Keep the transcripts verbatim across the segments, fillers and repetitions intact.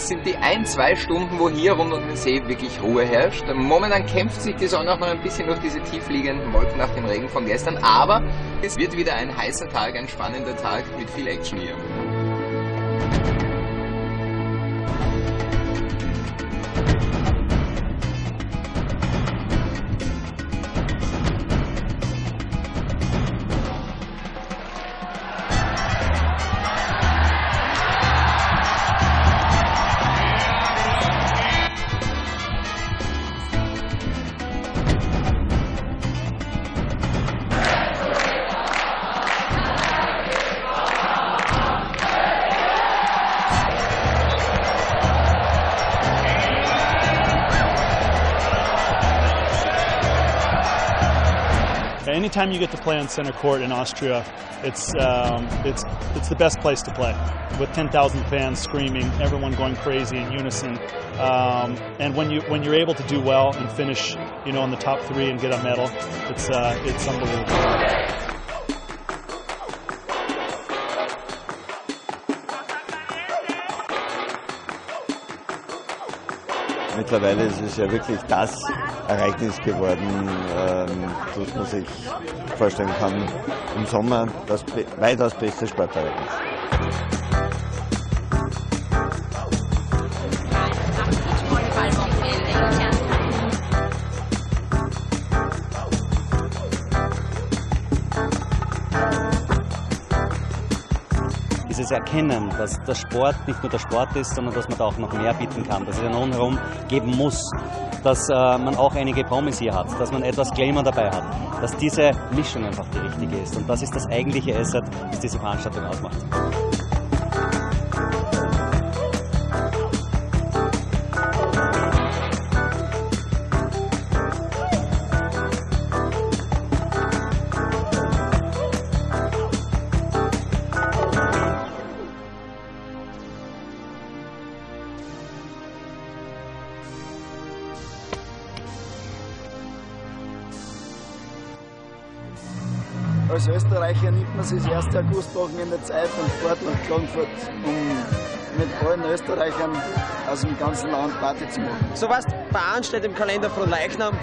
es sind die ein, zwei Stunden, wo hier rund um den See wirklich Ruhe herrscht. Momentan kämpft sich die Sonne auch noch ein bisschen durch diese tiefliegenden Wolken nach dem Regen von gestern, aber es wird wieder ein heißer Tag, ein spannender Tag mit viel Action hier. Anytime you get to play on center court in Austria, it's, um, it's, it's the best place to play. With ten thousand fans screaming, everyone going crazy in unison. Um, and when, you, when you're able to do well and finish, you know, in the top three and get a medal, it's, uh, it's unbelievable. Mittlerweile ist es ja wirklich das Ereignis geworden, ähm, das man sich vorstellen kann, im Sommer das weitaus beste Sportereignis. Dieses Erkennen, dass der Sport nicht nur der Sport ist, sondern dass man da auch noch mehr bieten kann, dass es einen Rundherum geben muss, dass äh, man auch einige Promis hier hat, dass man etwas Glamour dabei hat, dass diese Mischung einfach die richtige ist. Und das ist das eigentliche Asset, das diese Veranstaltung ausmacht. Als Österreicher nimmt man sich das erste Augustwochenende Zeit und fährt nach Klagenfurt, um mit allen Österreichern aus dem ganzen Land Party zu machen. So was, bei einem steht im Kalender von Leichnam,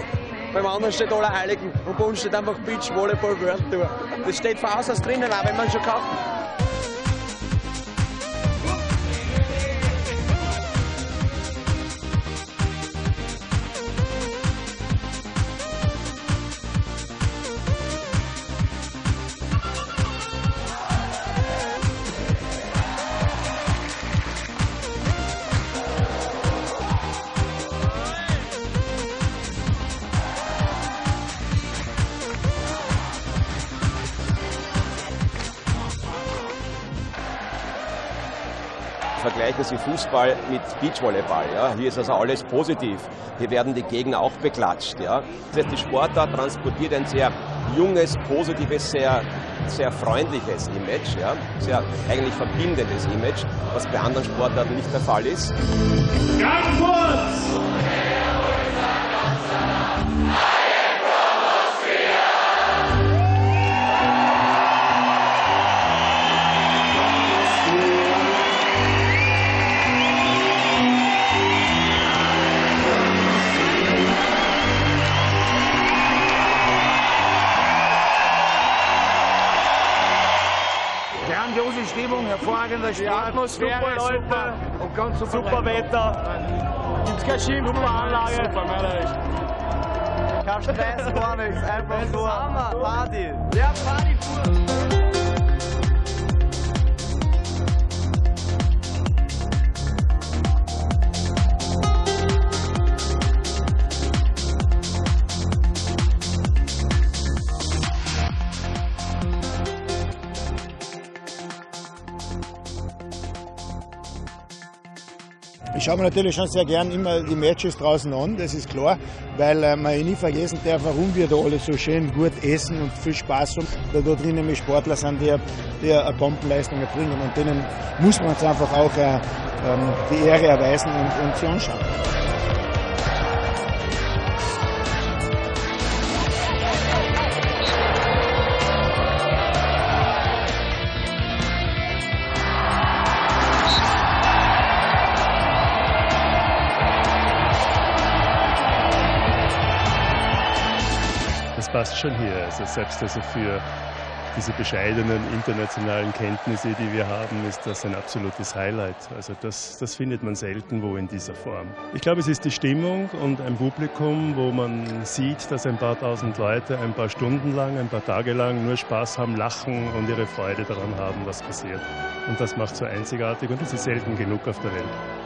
beim anderen steht Allerheiligen und bei uns steht einfach Beach Volleyball World Tour. Das steht von außen drinnen, auch wenn man schon kauft. Vergleichen Sie Fußball mit Beachvolleyball. Ja? Hier ist also alles positiv. Hier werden die Gegner auch beklatscht. Ja? Das heißt, die Sportart transportiert ein sehr junges, positives, sehr, sehr freundliches Image. Ja? Sehr eigentlich verbindendes Image, was bei anderen Sportarten nicht der Fall ist. Frankfurt! Grandiose Stimmung, hervorragende Atmosphäre, super, und ganz super, super Wetter, gibt's kein Schimpf, super Anlage, super, meine ich. Kein Stress, gar nichts, einfach nur Party. Ja, Party pur. Ich schaue mir natürlich schon sehr gern immer die Matches draußen an, das ist klar, weil äh, man nie vergessen darf, warum wir da alle so schön gut essen und viel Spaß haben, weil da drinnen mit Sportler sind, die, die eine Bombenleistung erbringen, und denen muss man jetzt einfach auch äh, die Ehre erweisen und, und sie anschauen. das passt schon hier. Also selbst also für diese bescheidenen internationalen Kenntnisse, die wir haben, ist das ein absolutes Highlight. Also das, das findet man selten wo in dieser Form. Ich glaube, es ist die Stimmung und ein Publikum, wo man sieht, dass ein paar tausend Leute ein paar Stunden lang, ein paar Tage lang nur Spaß haben, lachen und ihre Freude daran haben, was passiert. Und das macht so einzigartig und das ist selten genug auf der Welt.